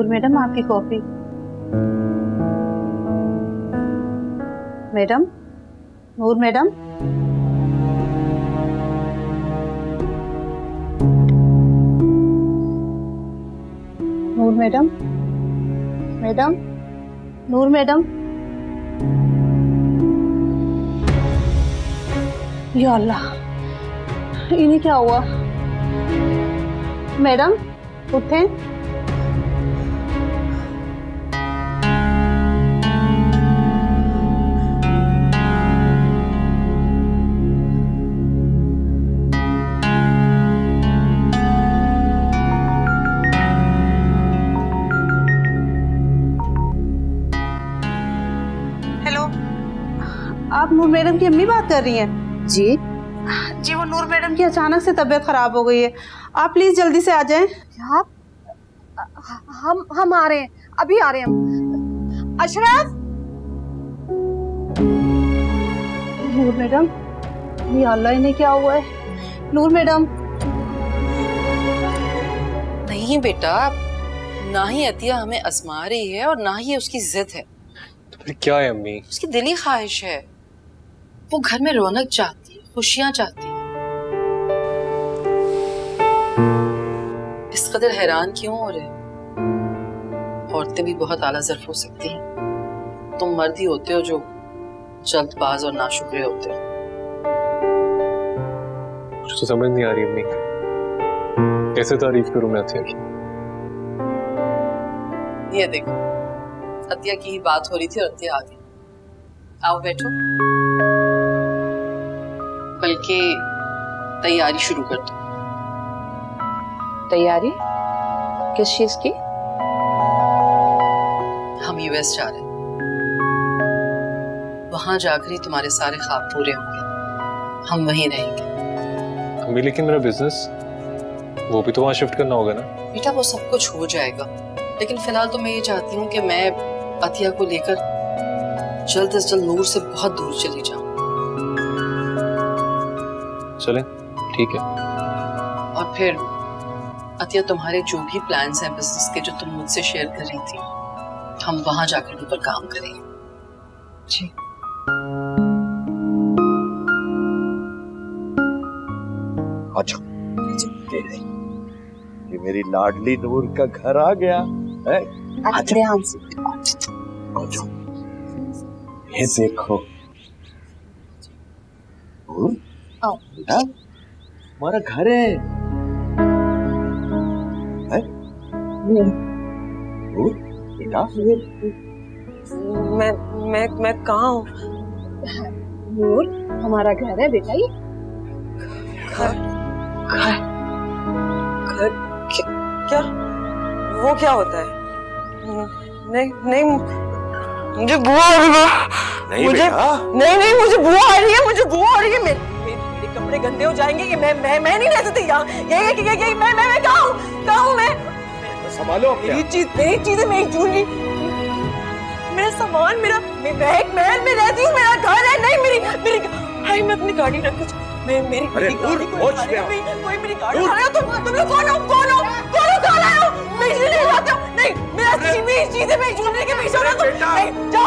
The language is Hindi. नूर मैडम आपकी कॉफी। Madam, Noor madam, Noor madam, madam, Noor madam. या अल्लाह, इन्हें क्या हुआ? मैडम उठें। आप नूर मैडम की अम्मी बात कर रही हैं? जी जी, वो नूर मैडम की अचानक से तबीयत खराब हो गई है, आप प्लीज जल्दी से आ जाएं। आप? हम आ रहे हैं, अभी आ रहे हैं हम। अशरफ! नूर मैडम, ये अल्लाह, इन्हें क्या हुआ है? नूर मैडम! नहीं बेटा, ना ही अतिया हमें आजमा रही है और ना ही उसकी जिद है। तो फिर क्या है अम्मी? उसकी दिली ख्वाहिश है, वो घर में रौनक चाहती है, खुशियां चाहती है। इस कदर हैरान क्यों हो रहे? औरतें भी बहुत आला ज़र्फ हो सकती हैं, तुम मर्द ही होते हो जो जल्दबाज और नाशुक्रे होते हो। कुछ तो समझ नहीं आ रही अम्मी, कैसे तारीफ करूं मैं अतिया की? ये देखो, अतिया की ही बात हो रही थी और अतिया आ गई। आओ बैठो, बल्कि तैयारी शुरू कर दो। तैयारी किस चीज की? हम यूएस जा रहे हैं, वहां जाकर ही तुम्हारे सारे ख्वाब पूरे होंगे, हम वहीं रहेंगे। अम्मी लेकिन मेरा बिजनेस, वो भी तो वहां शिफ्ट करना होगा ना? बेटा वो सब कुछ हो जाएगा, लेकिन फिलहाल तो मैं ये चाहती हूँ कि मैं अतिया को लेकर जल्द से जल्द नूर से बहुत दूर चली जाऊं। चलें, ठीक है। और फिर अतिया, तुम्हारे जो भी प्लान्स हैं बिजनेस के, जो तुम मुझसे शेयर कर रही थी, हम वहां जाकर उन पर काम करेंगे। जी। अच्छा, ये मेरी लाडली नूर का घर आ गया है। अच्छा, ये देखो नूर, हमारा घर है? नूर बेटा, मैं कहाँ हूँ? नूर, हमारा घर है बेटा। ये घर क्या? वो क्या होता है? नहीं, मुझे बुआ हो रही है। नहीं, मुझे बुआ आ रही है, मुझे बुआ आ रही है। मेरे कपड़े गंदे हो जाएंगे, कि मैं नहीं रह सकती यहाँ। मैं कहाँ हूँ मैं? संभालो, मेरी चीजें, मेरी ज्वेलरी, मेरा सामान, मैं एक महल में रहती हूँ, मेरा घर है। नहीं, मेरी मैं अपनी गाड़ी रख के, मेरी गाड़ी कोई मेरी गाड़ी उठा रहा है। तुम लोग कौन हो? मेरी चीजें, मेरी ज्वेलरी के पीछे हो।